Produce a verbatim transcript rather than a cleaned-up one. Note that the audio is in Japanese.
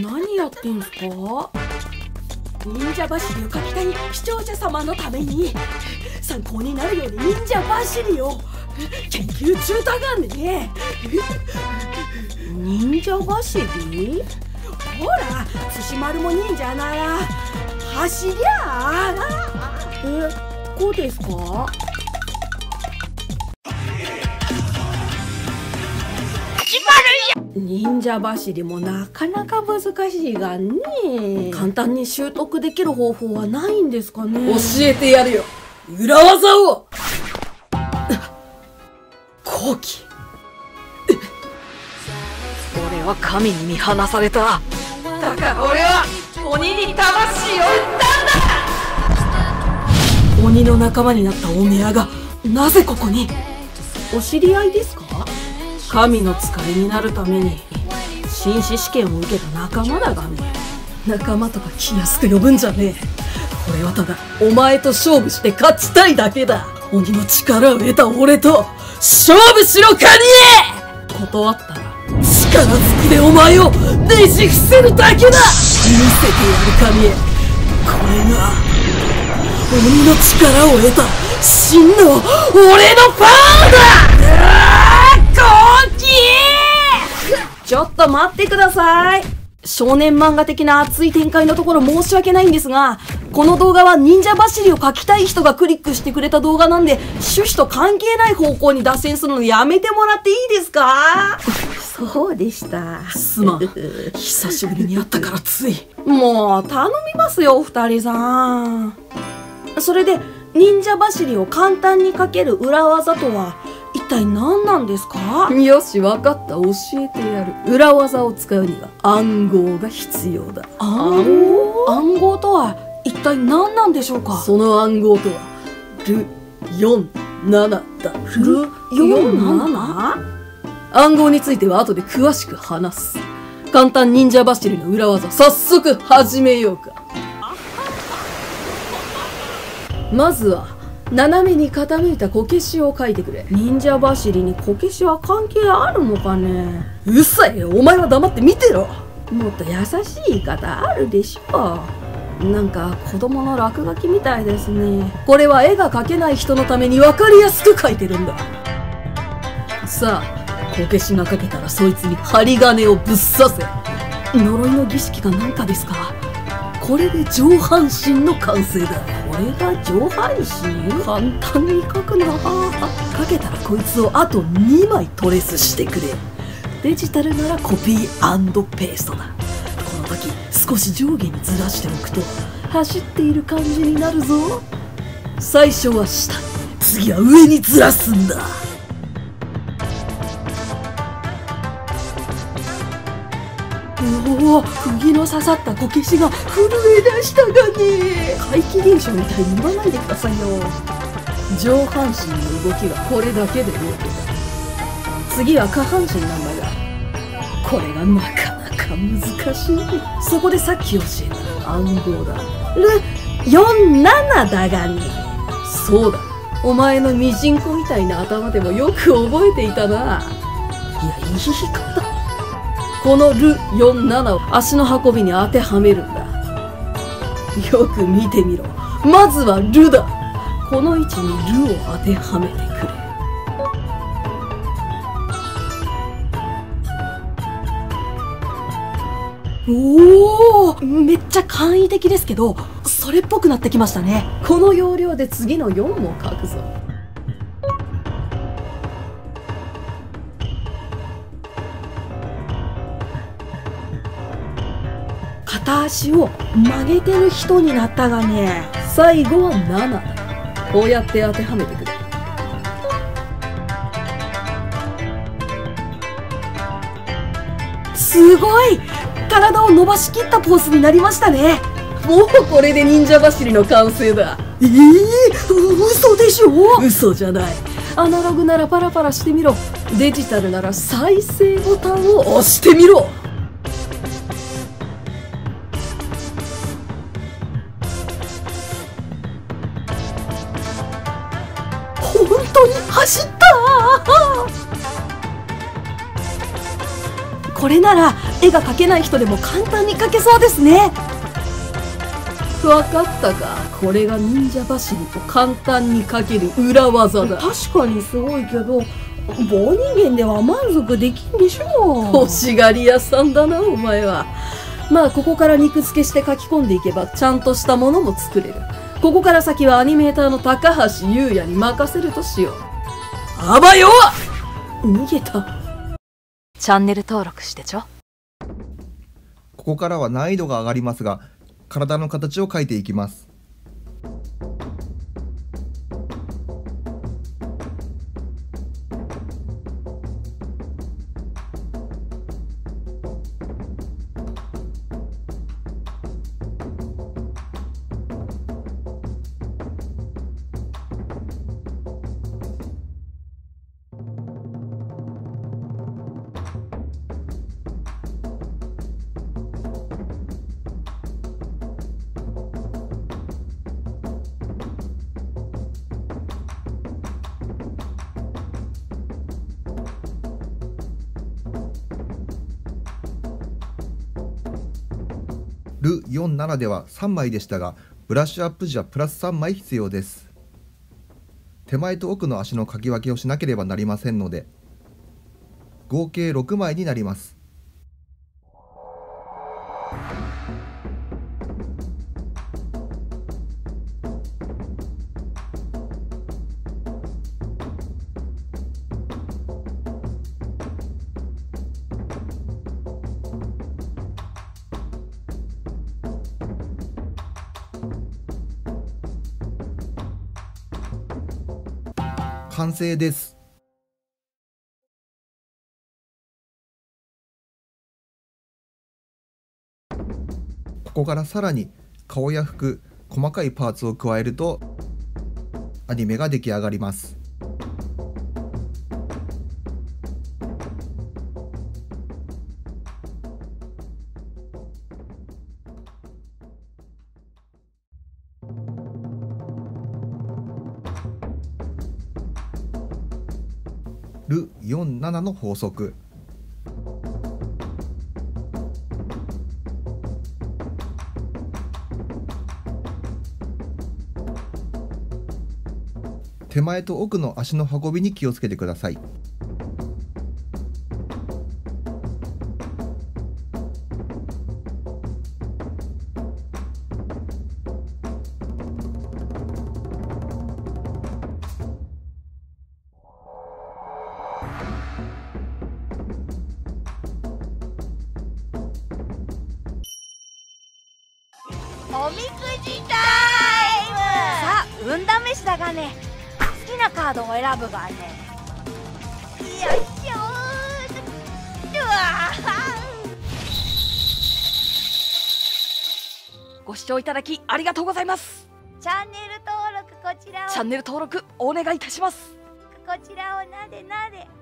何やってんすか？忍者走りを書きたい視聴者様のために参考になるように忍者走りを研究中だがね。忍者走り？ほら、すし丸も忍者なら走りゃあ。え、こうですか？忍者走りもなかなか難しいがね。簡単に習得できる方法はないんですかね？教えてやるよ、裏技を。好奇。俺は神に見放された。だから俺は鬼に魂を売ったんだ。鬼の仲間になったお宮がなぜここに？お知り合いですか？神の使いになるために紳士試験を受けた仲間だがね。仲間とか気安く呼ぶんじゃねえ。俺はただお前と勝負して勝ちたいだけだ。鬼の力を得た俺と勝負しろ、カニエ。断ったら力ずくでお前をねじ伏せるだけだ。見せてやる、カニエ。これが鬼の力を得た真の俺のパワーだ。ちょっと待ってください。少年漫画的な熱い展開のところ申し訳ないんですが、この動画は忍者走りを描きたい人がクリックしてくれた動画なんで、趣旨と関係ない方向に脱線するのやめてもらっていいですか？そうでした。すまん。久しぶりに会ったからつい。もう頼みますよ、お二人さん。それで、忍者走りを簡単に描ける裏技とは、一体何なんですか？よし、分かった、教えてやる。裏技を使うには暗号が必要だ。暗号？暗号とは一体何なんでしょうか？その暗号とはルよんじゅうななだ。ルよんじゅうなな？暗号については後で詳しく話す。簡単忍者走りの裏技、早速始めようか。まずは斜めに傾いたこけしを描いてくれ。忍者走りにこけしは関係あるのかね？うっさいよ、お前は黙って見てろ。もっと優しい言い方あるでしょ。なんか子供の落書きみたいですね。これは絵が描けない人のために分かりやすく描いてるんだ。さあ、こけしが描けたらそいつに針金をぶっ刺せ。呪いの儀式かなんかですか？これで上半身の完成だ。これが上半身？簡単に描くなあ。かけたらこいつをあとにまいトレースしてくれ。デジタルならコピー&ペーストだ。この時少し上下にずらしておくと走っている感じになるぞ。最初は下、次は上にずらすんだ。おお、釘の刺さったこけしが震え出したがね。怪奇現象みたいに言わないでくださいよ。上半身の動きはこれだけで OK だ。次は下半身なんだが、これがなかなか難しい。そこでさっき教えた暗号だ。ルよんじゅうななだがね。そうだ、お前のミジンコみたいな頭でもよく覚えていたな。いや、いいかだ。このルよんじゅうななを足の運びに当てはめるんだ。よく見てみろ。まずはルだ。この位置にルを当てはめてくれ。おー、めっちゃ簡易的ですけど、それっぽくなってきましたね。この要領で次のよんも書くぞ。片足を曲げてる人になったがね。最後はなな。こうやって当てはめてくれ。すごい、体を伸ばしきったポーズになりましたね。もうこれで忍者走りの完成だ。ええー、嘘でしょ？嘘じゃない。アナログならパラパラしてみろ。デジタルなら再生ボタンを押してみろ。これなら絵が描けない人でも簡単に描けそうですね。わかったか、これが忍者走りと簡単に描ける裏技だ。確かにすごいけど、棒人間では満足できんでしょう。欲しがり屋さんだなお前は。まあここから肉付けして書き込んでいけばちゃんとしたものも作れる。ここから先はアニメーターの高橋優也に任せるとしよう。あばよ、逃げた。チャンネル登録してちょ。ここからは難易度が上がりますが、体の形を描いていきます。ルーよんじゅうななではさんまいでしたが、ブラッシュアップ時はプラスさんまい必要です。手前と奥の足のかき分けをしなければなりませんので、合計ろくまいになります。完成です。ここからさらに顔や服、細かいパーツを加えるとアニメが出来上がります。ルーよんじゅうななの法則。手前と奥の足の運びに気をつけてください。おみくじタイム。さあ、運試しだがね、好きなカードを選ぶがね。よいしょー。うわー。ご視聴いただきありがとうございます。チャンネル登録こちらを。チャンネル登録お願いいたします。こちらをなでなで。